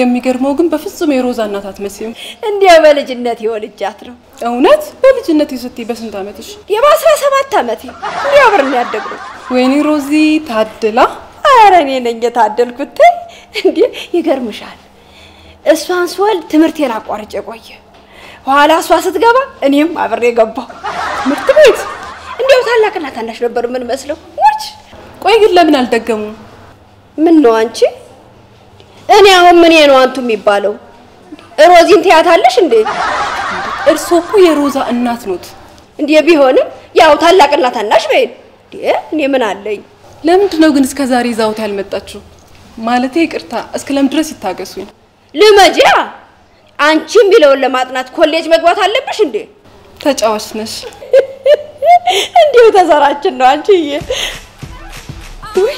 የሚገርመው ግን በፍጹም የሮዛ እናት አትመስይም እንዲያ በልጅነት ይወልጃት ነው እውነት በልጅነት ይስቲ በስንት አመትሽ የ17 አመት እንዲያ ብርና ያደግኩት ወይኔ ሮዚ ታደላ አረ እኔ ነኝ የታደልኩት እንዴ ይገርምሻል እሷን ስወልድ ትምርቴን አቋርጬ ቆየ ኋላ እሷ ስትገባ እኔም አብሬ ገባሁ ምርት ቤት እንዴው ታላቅና ታናሽ ነበር ምን መስለው ወጭ ቆይ ግን ለምን አልደገሙ ምን ነው አንቺ እኔ አሁን ምን ነው አንቱ የሚባለው ሮዚን ትያታለሽ እንዴ እርሶኩ የሮዛ እናት ኖት እንዴ ቢሆንም ያው ታላቅና ታናሽ በይል እንዴ እኔ ምን አለኝ ለምን ነው ግን እስከ ዛሬ ዛውት ያልመጣችሁ ማለቴ ይቅርታ እስከ ለምን ድረስ ይታገሱኝ ልመጃ አንቺም ቢለውን ለማጥናት ኮሌጅ መግባት አለብሽ እንዴ ተጫዋች ነሽ እንዴው ተዛራችን ነው አንቺዬ ወይ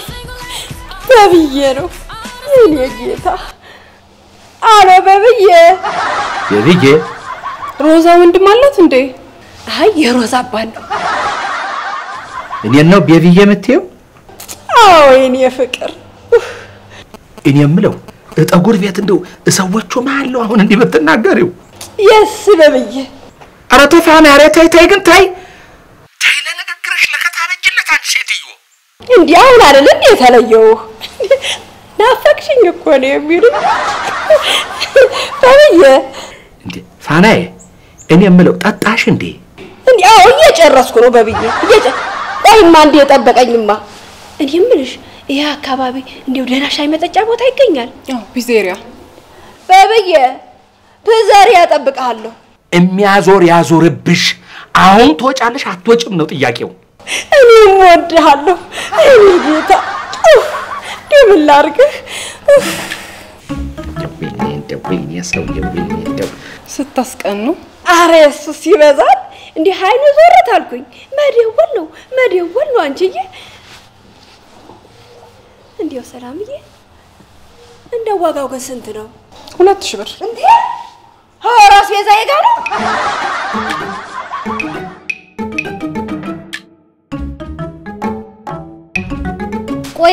በብዬ ነው እኔ ጌታ አረ በብዬ የብዬ ሮዛ ወንድም አላት እንዴ አይ የሮዛ አባን ነው እኔ ነው በብዬ የምትየው አዎ እኔ ፍቅር እኔ የምለው ጠጉር ቤት እንደው ሰዎቹ ማለው አሁን እንዴ በተናገሪው yes በብዬ አረ ተፋና አረ ታይ ግን ታይ ለነግርሽ ለከታረጅለት አንቺ ሴትዮ እንዴ አሁን አይደል እንዴ ተለየው ናፈቅሽኝ እኮ ነው የሚሉኝ በብዬ እንዴ ፋናዬ እኔ የምለው ጠጣሽ እንዴ እንዴ አሁን እየጨረስኩ ነው በብዬ ቆይማ እንዴ የጠበቀኝማ እኔ የምልሽ ያ አካባቢ እንዴው ደህና ሻይ መጠጫ ቦታ ይገኛል አዎ ፒዘሪያ በብዬ ፒዘሪያ ጠብቀሃለሁ የሚያዞር ያዞርብሽ አሁን ተወጫለሽ አትወጭም ነው ጥያቄው እኔ ወድሃለሁ እኔ ጌታ ደምላርክ ደብኝ ያሰው ደብኝ ደብ ስታስቀኑ አረ ኢየሱስ ይበዛል እንዴ ኃይሉ ዞርታልኩኝ መደወል ነው አንቺዬ እንዴው ሰላምዬ እንደ ዋጋው ግን ስንት ነው 2000 ብር እንዴ ሆራስ የዛይ ጋር ነው ቆይ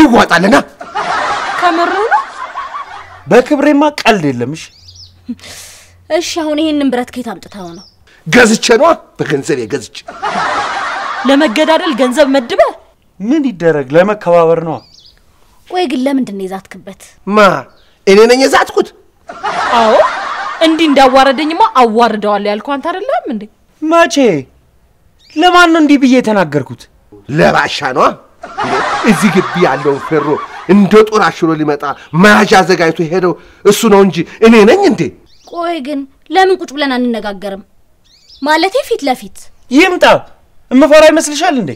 ይዋጣልና ከመሩ ነው በክብሬማ ቀልድ የለምሽ እሺ አሁን ይሄንን ብረት ከየት አምጥተው ነው ገዝቼ ነው በገንዘብ የገዝቼ ለመገዳደል ገንዘብ መድበ ምን ይደረግ ለመከባበር ነው ወይ ግን ለምን እንደዛትክበት ማ እኔ ነኝ የዛትኩት አዎ እንዴ እንዳዋረደኝማ አዋርደዋል ያልኩህ አንተ አይደለም እንዴ ማቼ ለማን ነው እንዲህ ብዬ ተናገርኩት ለባሻ ነው እዚህ ግቢ ያለው ፈሮ እንደ ጦር አሽሎ ሊመጣ ማጃ ዘጋይቶ ሄደው እሱ ነው እንጂ እኔ ነኝ እንዴ ቆይ ግን ለምን ቁጭ ብለን አንነጋገርም ማለቴ ፊት ለፊት ይምጣ እምፈራ ይመስልሻል እንዴ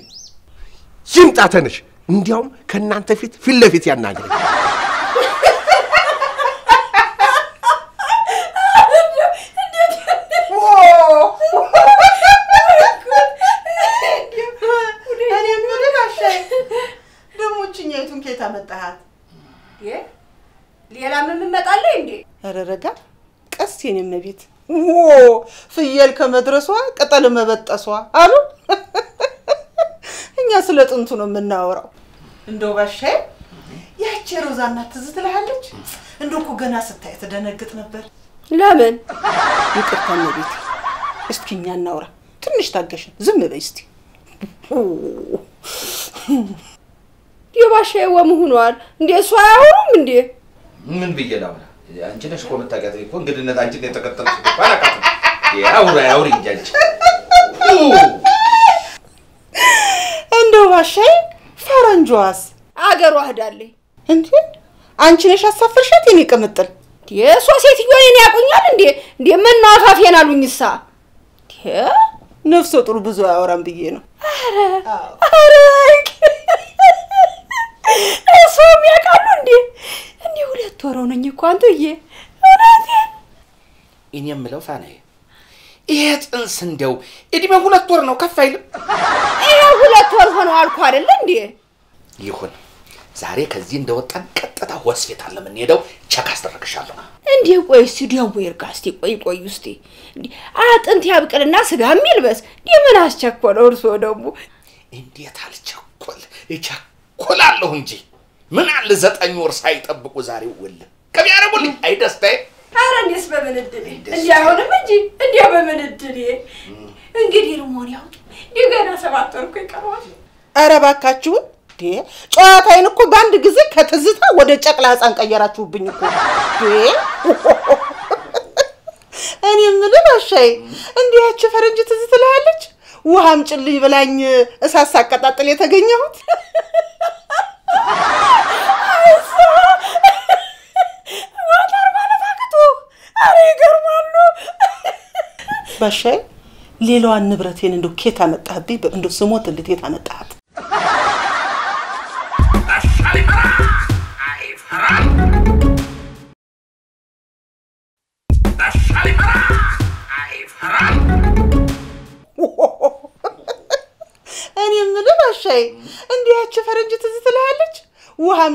ይምጣ ተነሽ እንዲያውም ከናንተ ፊት ለፊት ያናገረኝ ረጋ ቀስ የኔም ቤት ኦ ፍየል ከመድረሷ ቀጠል መበጠሷ አሉ እኛ ስለጥንቱ ነው የምናወራው እንደው ባሽ ያቺ ሮዛና ትዝትልሃለች እንደውኮ ገና ስታይ ተደነግጥ ነበር ለምን ይቅርታኝ ቤት እስኪኛ እናውራ ትንሽ ታገሽ ዝም በይ እስቲ የባሽ ወም ሆኗል እንዴ ሷ አሁንም እንዴ ምን በየላውላ أنتي نشكو نتاعك يكون قد إن أنتي نتاعك تنسي فارك يا أورا يا أوري جانج عندو وشي فرنجواز أجر واحد علي أنتي نشاف فرشتيني كمتر يا سوسيتي وين يا كوني دي من نعرف يا نالونيسا يا نفسه تربزوا يا أورام بيجينا أراك أسوم يا كالوندي أني ولا تورون أني كوانتويه أراك إني أملو فاني إيه تنسن دو إدي ما ولا تورنا وكفايل إيه ولا تورهن وعالقار لندي يخون زاري كزين دو تنكتة هوس في تعلمني دو شكاست ركشالنا عندي قوي سيديا ويركاستي قوي قوي يستي عاد أنت يا بكر الناس جميل بس دي مناش شكول أرسو دمو عندي أتحل شكول شكول علىهم جي من على زت أنور سعيد أبوك وزاري ولا كم يا ربولي أيدا استي هذا نسبة من الدنيا عندي هون مجي عندي هون من الدنيا إنجليزي رومانيا يقعنا سبعة تركي كمان أربعة كاتشون دي ጨዋታዬን እኮ ባንድ ጊዜ ከተዝታ ወደ ጨቅላ ህፃን ቀየራችሁብኝ እኮ እኔ ምን ልባሻይ እንዲያች ፈረንጅ ትዝ ትላለች ውሃም ጭልኝ ብላኝ እሳሳ አቀጣጥል የተገኘሁት ወጣር ማለት አቅቶ አሬ ገርማሉ ባሻይ ሌላዋን ንብረቴን እንደው ኬታ መጣህብኝ እንደው ስሞት ልቴታ መጣህ እንዲያች ፈረንጅ ትዝ ትላለች ውሃም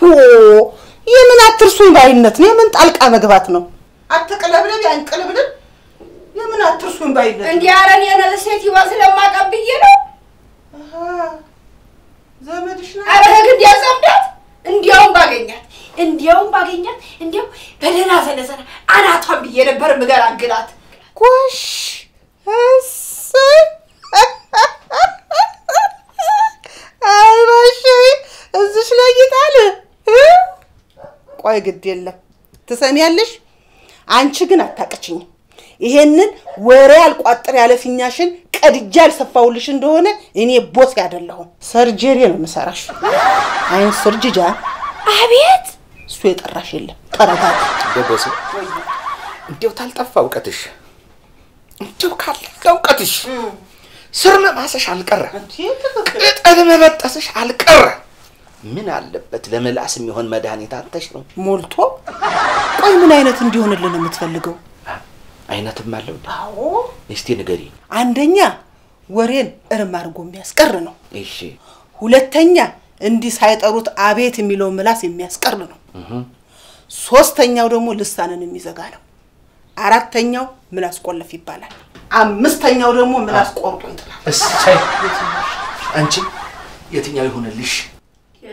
هو يمن عترسون بعينتني يمن تعلق أمجباتنا عتقلبنا بعنقلبنا يمن عترسون بعينتني أنت عارني أنا لساتي واصل ما قبيله ها زمدشنا أنا كنت يا زمدت أنت يوم باجينا أنت يوم باجينا أنت يوم بدنا زين زين أنا أتهم بيجي برمجر عنقلات كوش هس أي ماشي أزش لا يتعلم قوي قد يلا تسمي علش عن شجنا تاكشين يهنن ورال قطر على فيناشن كرجال سفاولشن دهونه إني بوس قاعد لهم سرجري لهم سرش عين سرججا عبيد سويت الرشيل ترى هذا ده بوسه أنتوا تالت فوقتش أنتوا كار فوقتش سرنا ما سش على الكرة. قلت أنا ما بتأسش على الكرة. من علبت لما العسم يهون مدهني تعتشرون. مولتو؟ أي من أين تنديون اللي نمتفلقو؟ أين تملون؟ أوه. نستين قري. عندنا ورين إرمارجو ميسكرنو. إيشي؟ ولتنيا عندي سايت أروت عبيت ميلون ملاسي ميسكرنو. صوص تنيا ودمو لسانا نميزقانو. عرض تنيا ملاس كله في بالا. عم مستني ورمو من أسقاط وانت بس شيء أنتي يتنيا هنا ليش؟ يا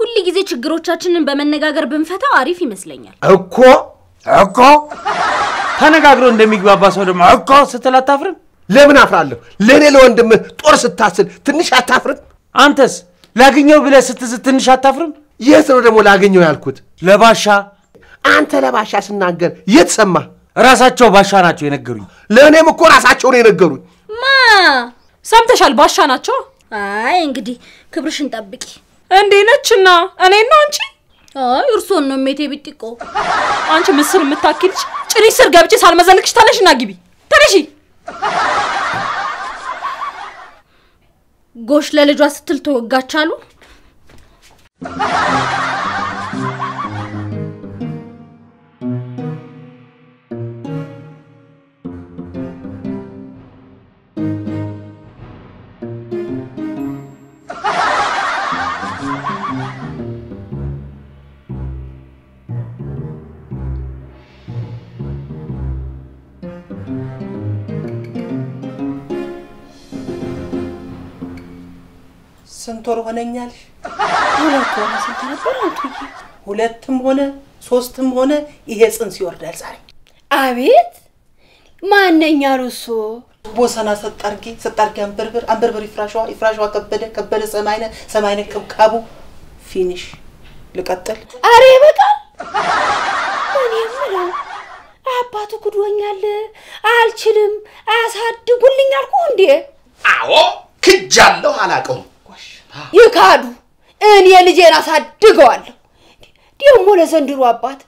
ሁሉ ጊዜ ችግሮቻችንን በመነጋገር በመፈታው አሪፍ ይመስለኛል እኮ እኮ ተነጋግሮ እንደሚግባባ ሰው ደማ እኮ ስትላታፍርን ለምን አፍራለሁ ለኔ ለወንድም ጦር ስታስል ትንሽ አታፍርን አንተስ ላግኘው ብለህ ስትዝ ትንሽ አታፍርን የት ነው ደሞ ላግኘው ያልኩት ለባሻ አንተ ለባሻ ስናገር የተሰማ ራሳቸው ባሻ ናቸው የነገሩኝ ለኔም እኮ ራሳቸው ነው የነገሩኝ ማ ሰምተሻል ባሻ ናቸው አይ እንግዲህ ክብርሽን ጠብቂ እንዴ ነችና እኔ ነው አንቺ አይ እርሶን ነው ሜቴ ቢጥቆ አንቺ መስል መታከልሽ ጭሪ ስር ገብጭ ሳልመዘልክሽ ታለሽና ግቢ ተረሺ Gosh lele jwas tilto gachalu. سنتورو هنينيالش. ولا كونا سنتورو بلون تيجي. ولا تمونه، صوص تمونه، إيه سنسيور دالساري. أبيت؟ ما هنينياروسو. بوسنا ستاركي أمبربر إفراشوا كبدة سماينة كابو. فينيش. لقتل. أري بكال. أنا ملا. أباتو كدوانيال. ألشلم. أزهد بولينيال كوندي. أو كجالو هلاكم. يكادو أني اللي جينا صدقان ديو مولا زندرو أباد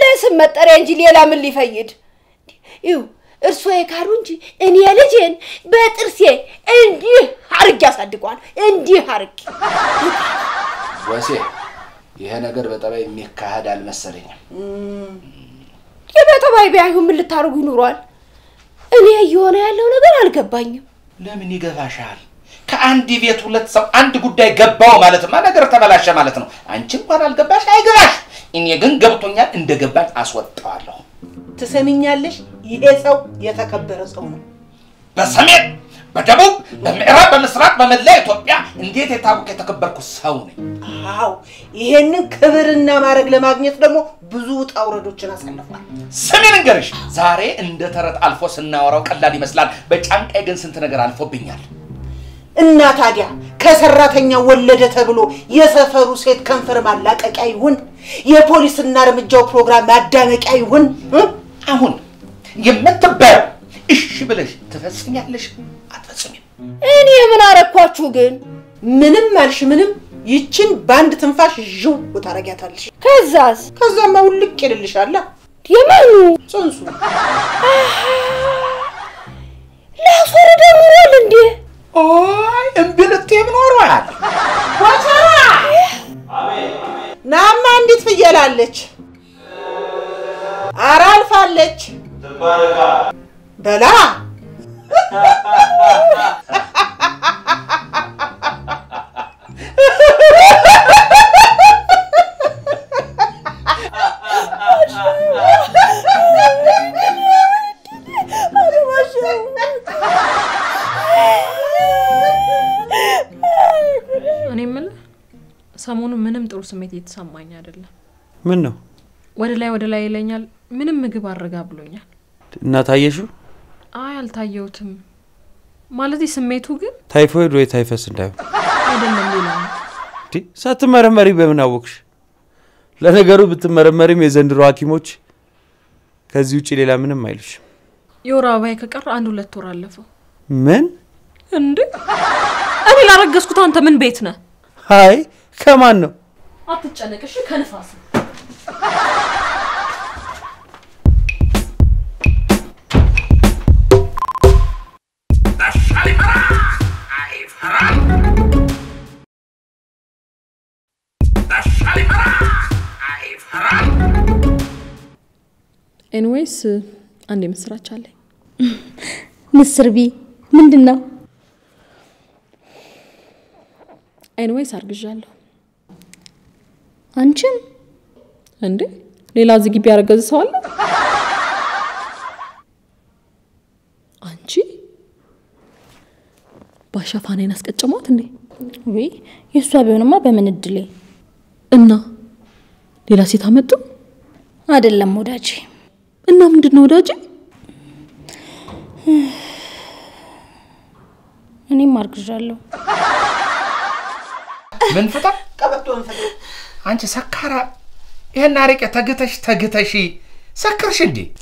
لازم مترنجي ليلا من اللي فيد يو إرسوا يكارونجي أني اللي جين بيت إرسيه أندي حرق يا صدقان أندي حرق واسي يهنا قرب طبعي ميكا هذا المسرين يبقى طبعي بيعهم اللي تارقوا نوران أني أيونا يلا ولا قرال قباني لا مني قفاشال كأندي بيت ولا تسو عند قداي جباو مالتهم ما نقدر تبلاشة مالتهم عنشم قرا الجباش أي جباش إني جن جبتونيا إند جبات أسود طارلهم تسميني ليش يأسو يتكبر صونه بسميت بجبوب بمعراب بمسرات بمدليت وبيع إندي تتابك يتكبر كصونه هاو يهنن كبرنا ما رجل ما جنيت دمو بزوت أوردو تجناس النفوان سمين قريش زاري إند ترت ألفوس النوارو كلا دي مسلان بتشانك أجن سنتنقر ألفو بينيال إنها تاديا كسراتنيا ولدتها بلو يسافروا سيد كنفر مالك أيون يا بوليس النار متجاو برنامج مادامك أيون أهون يمتبر إيش بلاش تفسمي علش أتفسمي أني من أراك واتوجين منم مالش منم يتشن باند تنفاش جو وترجعت علش كذا ما أقولك كده اللي شالله يا مانو سنسو لا صار ده مولندي أوه إمبلت يا من وراء وترى نعم ما عندي تفجير عليك أرى الفلك بلا سامون منم تقول سميتي تسمعني هذا لا منو ولا لا يلينيال منم مجيب الرجابلونيال نتاية شو عال تايوتم مالذي سميته جن تايفويد ويا تايفس نداو هذا منو تي ساتمر مري بمن أوكش لأن جروب تمر مري ميزان رواكي موش كزوجي ليلا منم مايلش يورا وياك كار عنده لا ترالفه من عندك أنا لا رجس كتر أنت من بيتنا هاي كمانو أعطيك أنا كشو كان فاصل anyways عندي مسرات علي مسر بي من دنا anyways أرجعله أنتم؟ عندي؟ ليلازي كي بيارك جزء سؤال؟ أنتي؟ باشا فاني ناس كتجمعتني. وي يسوابيون ما بمن الدلي. إنّا ليلازي ثامتو؟ هذا اللي موداجي. إنّا من دنوداجي؟ أنا مارك جالو. من فتح؟ كابتو من فتح. أنت سكرة إيه نارك تجتشي سكر شدي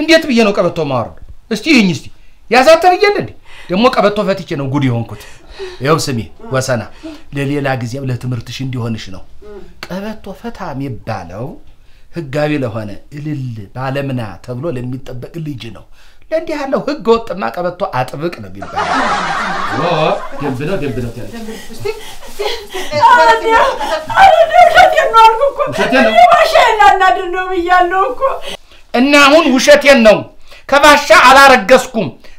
إندي أتبي جنوك أبى تومار استيجي نستي يا زاتر يجندي دموك أبى توفتي كنا وجودي هون كت يوم سمي وسنا للي لاجزي قبل تمرتشندي هون شنو أبى توفتها ميبالو هالجابي له هنا اللي بعلمنا تقولوا لمن تبقى اللي جنوا لأن دي هالو هجوت ما كبتو عتبك أنا بيبقى. لا جنبنا جنبنا تاني.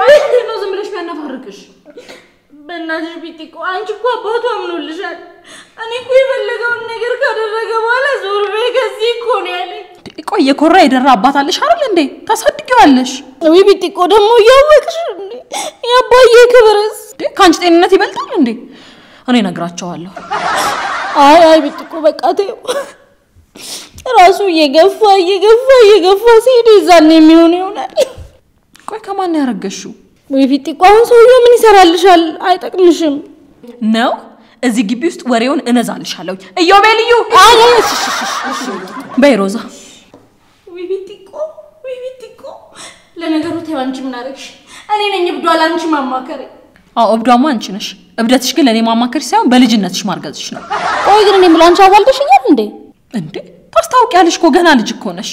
أنا بنادر بيتك وأنتي كوابات وامنول لشان أنا كوي بلغون نجار كذا رجوالا زور بيجازي كوني عليه. كوي يكوري ده رابط على شعر لندي تصدق يوالش. أبي بيتك ودم وياه كشرني يا باية كبرس. كانت إني نتي بلت لندي أنا نجرات شوالله. آي آي بيتك وبكاتي راسو يجفا يجفا يجفا سيدي زاني ميوني ونادي. كوي كمان نرجشوا. ويفيتي كون سويو من يسرالشال አይጠቅምሽም ነው እዚህ ግቢ ውስጥ ወሬውን እነዛልሻለሁ እዮቤልዩ በይ ሮዛ ወይቪቲኮ ለነገሩ ተይው አንቺ ምን አረግሽ እኔ ነኝ እብዷል አንቺ ማማከሪ አዎ እብዷማ አንቺ ነሽ እብደትሽ ግን ለኔ ማማከሪ ሳይሆን በልጅነትሽ ማርገዝሽ ነው ቆይ ግን እኔ ምን አንቺ አዋልደሽኛል እንዴ እንዴ ታስታውቂያለሽ እኮ ገና ልጅ እኮ ነሽ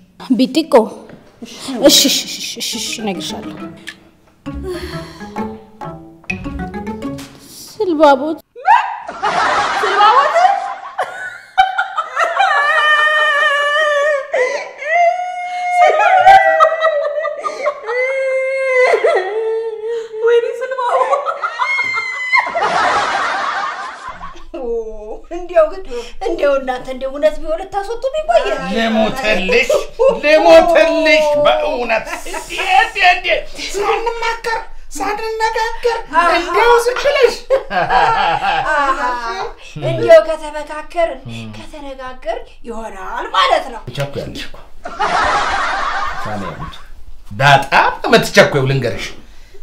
ቢቲቆ እሺ እሺ እሺ ነግርሻለሁ ስልባቦት ስልባቦት ወይኔ ስልባቦት እንዴው እናንተ እንደው እውነት ቢሆን ታስወጡኝ ይቆያል ለሞተልሽ በእውነት እንዴ ሳንማከር ሳንነጋገር እንደው ስችልሽ እንደው ከተመካከርን ከተነጋገርን ይሆናል ማለት ነው ቸኩያለሽ እኮ ታኔት ዳጣ መትቸኩው ልንገርሽ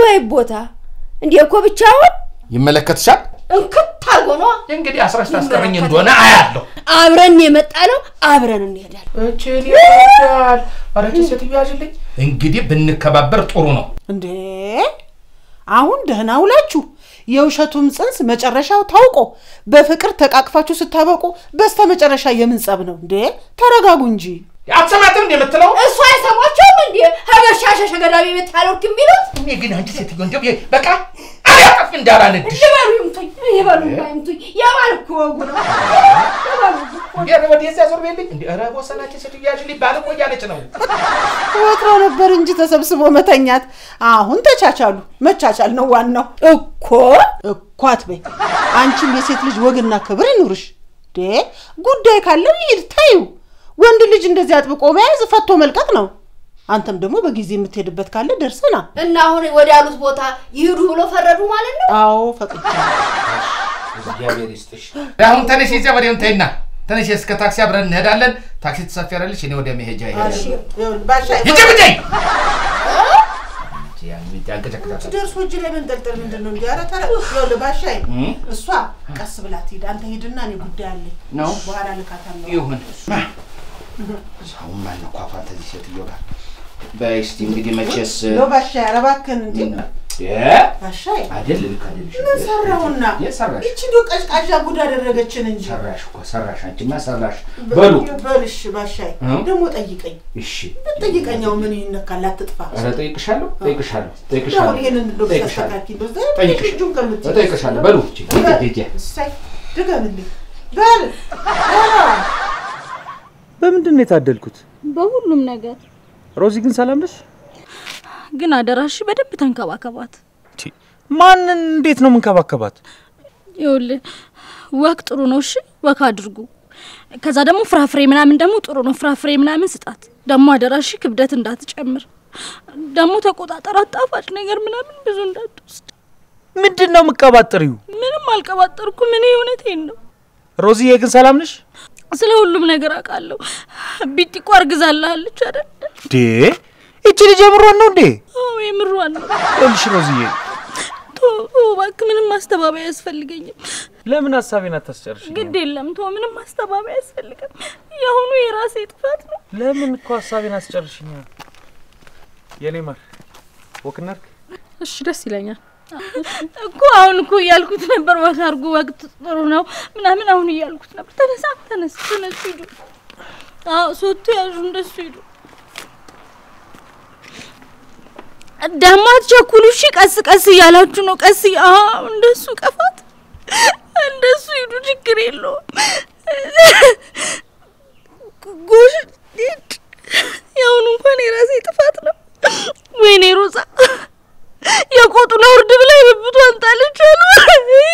ወይ ቦታ እንደው እኮ ብቻው ይመለከትሻል እንከታ ጎኖ እንግዲህ 13 አስቀረኝ እንደሆነ አያለሁ አብረን የመጣለው አብረን እንሄዳለን እቺ ይወጣል አረቺ ስትያጅልኝ እንግዲህ ብንከባበር ጥሩ ነው እንዴ አሁን ደህና ውላችሁ የውሸቱም ጽንስ መጨረሻው ታውቆ በፍቅር ተቃቅፋችሁ ስታበቁ በስተመጨረሻ የምንጻብ ነው እንዴ ተረጋጉ እንጂ ያሰማተም እንደ የምትለው እሱ አይሰማቸውም እንዴ ሀበሻሽ ሸገዳቤ የምታለው ከሚሉት እኔ ግን አንቺ ሴትዮ እንደው በቃ አያቀፍ እንዳራነድሽ ይባሉ እንትን ያባልኩ ወጉና ያረበ ደስ ያዞር ቤልኝ እንዴ አረ ወሰናቺ ሴትዮ ያጅልኝ ባልቆ ያለች ነው ወጥሮ ነበር እንጂ ተሰብስቦ መተኛት አሁን ተቻቻሉ መቻቻል ነው ዋናው እኮት በይ አንቺ የሴት ልጅ ወግና ክብር ይኑርሽ ዴ ጉዳይ ካለው ይልታዩ ወንድ ልጅ እንደዚህ አጥብቆ መያዝ ፈቶ መልቀቅ ነው አንተም ደግሞ በጊዜ የምትሄድበት ካለ ደርሰና እና አሁን ወዲያሉስ ቦታ ይሄዱ ብሎ ፈረዱ ማለት ነው አዎ ፈቅቻለሁ እግዚአብሔር ይስጥሽ አሁን ተነሽ እዚያ ወዲያም ተይና ተነሽ እስከ ታክሲ አብረን እንሄዳለን ታክሲ ተሳፈራለሽ እኔ ወዲያም ሄጃ ይሄ እሺ ይጀምጪ يا ميتان كذا كذا تدرس وجهي من دلتر من دلنا نجارة ترى يلا باشاي السوا كسبلاتي ده أنت هيدنا نبدي عليه نو بحاله كاتم يهون ما زاوم ما نقافة تديسة اليوغا بايش تيجي ماتشس لو باشاي رباك ندينا يا باشاي عادل اللي كده بيشوف نسرعونا نسرعش يجيدوك أش أجابو ده الرجال تنين سرعش وسرعش أنت ما سرعش بلو بلش باشاي دمو تأييكين إيشي تأييكين يومني إنك لا تدفع أنا تأييك شالو تأييك شالو تأييك شالو دوري أنا لو بساتكين بس ده تأييك جون كم تجي تأييك شالو بلو تجي تجي ساي تكمل بل بمن نتعدل كت بقول لهم نجار روزي كن سلام ليش جنا دراشي بدأ بتنكوا كبات. تي ما نديت نوم كوا كبات. يقول وقت رونوشي وكادرجو. كذا دم فرح فريمنا من دموت رونو فرح فريمنا من ستات. دم ما دراشي كبدت ندات جمر. دموت أكو ترى تافش نجر منا من بزندات. مدين نوم كبات تريو. من مال كبات تركو مني ونتينه. روزي يكن سلام ليش؟ سلام لهم نجر أكالو. بيتي كوارج زلال لشرد. تي إيشي لجمرون نودي؟ أوه يمرون. إيش روزية؟ تو هو باك من المستباب يسفل جيني. لا من السفينة تسرش. قدي لهم تو من المستباب يسفل جيني. يا هون ويراسيت فاتنا. لا من كوا السفينة تسرشني. يلي مر. وكنرك؟ إيش رسيلني؟ كوا هون كوا يالكوا تنبر وخارجوا وقت رونا من هون يالكوا تنبر تنسى سيدو. صوتي أجند سيدو. دامات شاكولو شيك أسك أسي على جنوك أسي عندسو كفات عندسو يدو جكريلو قوش ديت يا ونواني راسي تفاتنا ويني روزا يا قوتو نورد بلاي ببطو انتالي جانو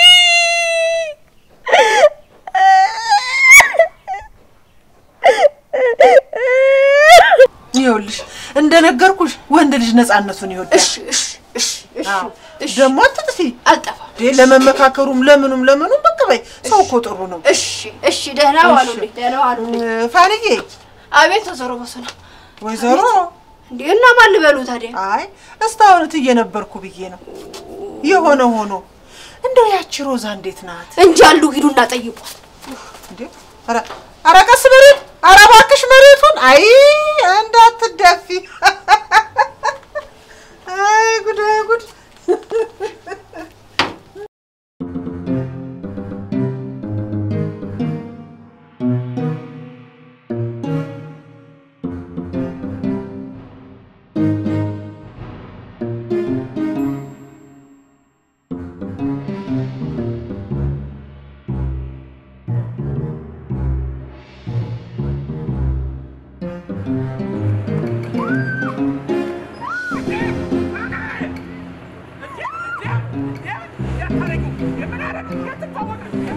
يولش عندنا جركوش وعند الجنس عنا سنيود. إيش إيش إيش إيش. دموع تدفي. ألتفا. لما مفكرهم لمنهم لمنهم بكرة سوقوا ترونهم. إيش إيش دهنا وعلوني دهنا وعلوني. فعليه. أبي تزرو بسنا. وزرو. دينا ما اللي بالو تري. أي استاون تيجينا بركو بيجينا. يهونو هونو. عندو يحشي روز عنديتنا. إن جالو كيلونا تجيبه. ده. أرا أرا كسبرين. أرا باكش مريتون. أي. أنت تدافي. أي قد أي قد. يا حريقو يا منارة يا تفوق